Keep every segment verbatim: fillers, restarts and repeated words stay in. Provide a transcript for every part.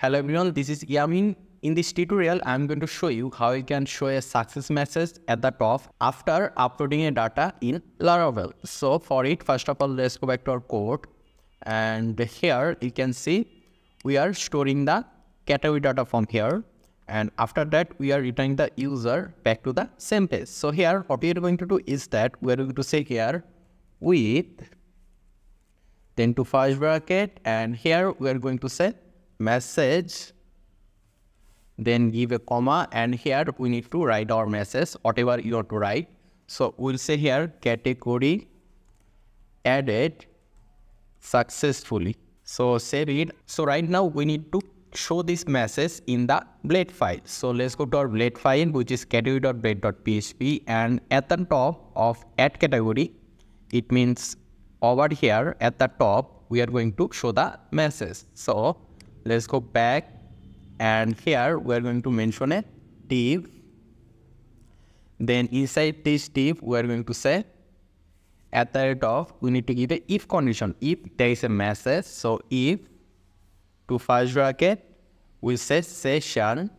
Hello everyone, this is Yamin. In this tutorial, I'm going to show you how you can show a success message at the top after uploading a data in Laravel. So for it, first of all, let's go back to our code. And here you can see we are storing the category data from here. And after that, we are returning the user back to the same page. So here, what we are going to do is that we are going to say here with then to first bracket. And here we are going to say message, then give a comma, and here we need to write our message, whatever you want to write. So we'll say here category added successfully. So save it. So right now we need to show this message in the blade file. So let's go to our blade file, which is category dot blade dot P H P, and at the top of add category, it means over here at the top we are going to show the message. So let's go back, and here we are going to mention a div. Then inside this div, we are going to say at the rate of, we need to give a if condition. If there is a message, so if to first bracket, we say session,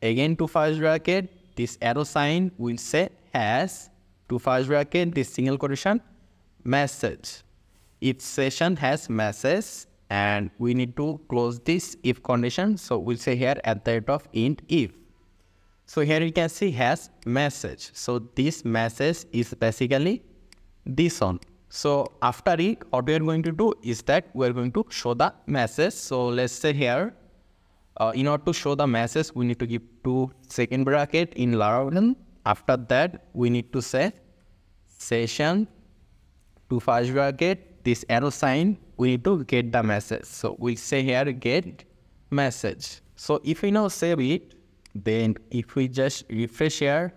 again to first bracket, this arrow sign, we'll say has to first bracket, this single quotation, message. If session has message, and we need to close this if condition. So we'll say here at the rate of int if. So here you can see has message. So this message is basically this one. So after it, what we are going to do is that we are going to show the message. So let's say here, uh, in order to show the message, we need to give two second bracket in Laravel. After that, we need to say session to first bracket, this arrow sign, we need to get the message. So we'll say here get message. So if we now save it, then if we just refresh here,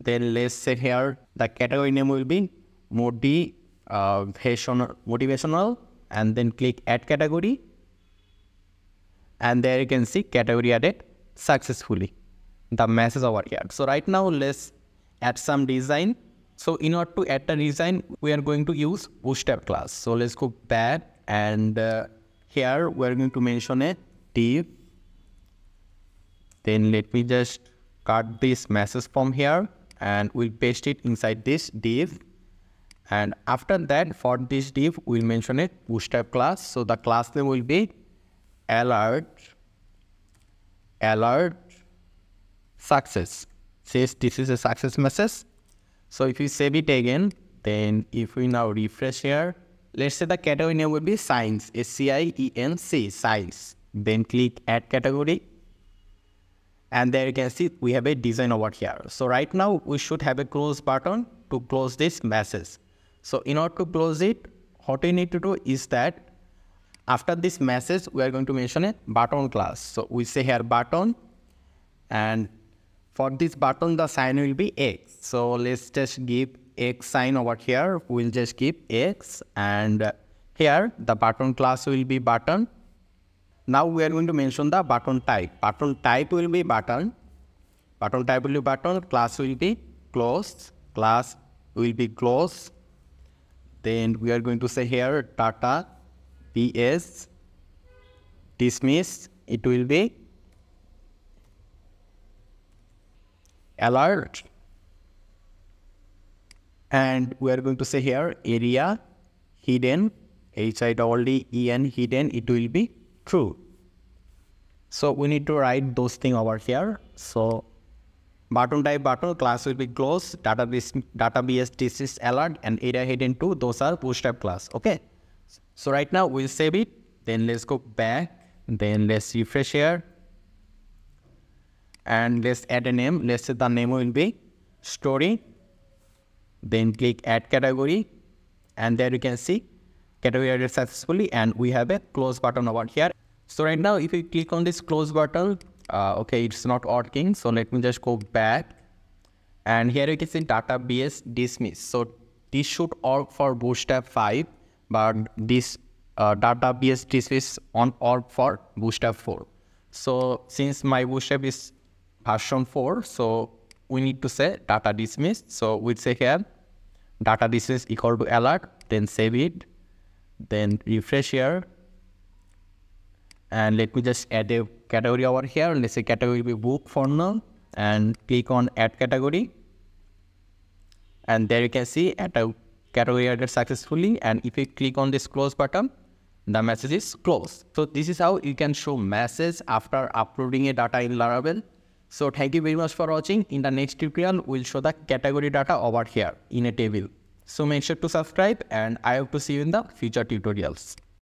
then let's say here the category name will be motivational, and then click add category. And there you can see category added successfully, the message over here. So right now let's add some design. So in order to add a design, we are going to use Bootstrap class. So let's go back, and uh, here we are going to mention a div. Then let me just cut this message from here, and we'll paste it inside this div. And after that, for this div, we'll mention a Bootstrap class. So the class name will be alert alert success. Says this is a success message. So if you save it again, then if we now refresh here, let's say the category name will be science, S C I E N C, science. Then click add category. And there you can see we have a design over here. So right now we should have a close button to close this message. So in order to close it, what we need to do is that after this message, we are going to mention a button class. So we say here button, and for this button, the sign will be X. So let's just give X sign over here. We'll just give X, and here the button class will be button. Now we are going to mention the button type. Button type will be button. Button type will be button. Class will be closed. Class will be closed. Then we are going to say here data B S dismiss. It will be alert, and we are going to say here area hidden, H I D D E N hidden, it will be true. So we need to write those things over here. So button type button, class will be closed, database database this is alert, and area hidden two, those are Bootstrap class. Okay, so right now we'll save it, then let's go back, then let's refresh here. And let's add a name. Let's say the name will be story. Then click add category. And there you can see category added successfully. And we have a close button over here. So right now, if you click on this close button, uh, okay, it's not working. So let me just go back. And here you can see database dismiss. So this should work for Bootstrap five, but this uh, database dismiss won't work for Bootstrap four. So since my Bootstrap is version four, so we need to say data dismiss. So we'll say here data dismiss equal to alert, then save it, then refresh here, And let me just add a category over here. Let's say category will be book for now, and click on add category. And there you can see add a category added successfully. And if you click on this close button, the message is closed. So this is how you can show messages after uploading a data in Laravel. So thank you very much for watching. In the next tutorial, we'll show the category data over here in a table. So make sure to subscribe, and I hope to see you in the future tutorials.